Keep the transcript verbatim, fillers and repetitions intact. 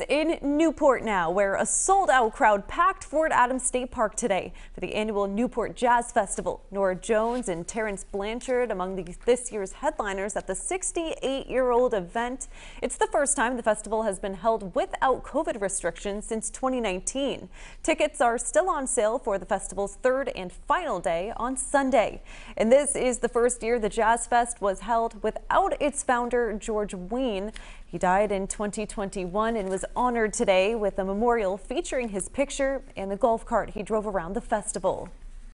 News in Newport now, where a sold-out crowd packed Fort Adams State Park today for the annual Newport Jazz Festival. Nora Jones and Terrence Blanchard among the, this year's headliners at the sixty-eight-year-old event. It's the first time the festival has been held without COVID restrictions since twenty nineteen. Tickets are still on sale for the festival's third and final day on Sunday. And this is the first year the Jazz Fest was held without its founder, George Wein. He died in twenty twenty-one and was honored today with a memorial featuring his picture and the golf cart he drove around the festival.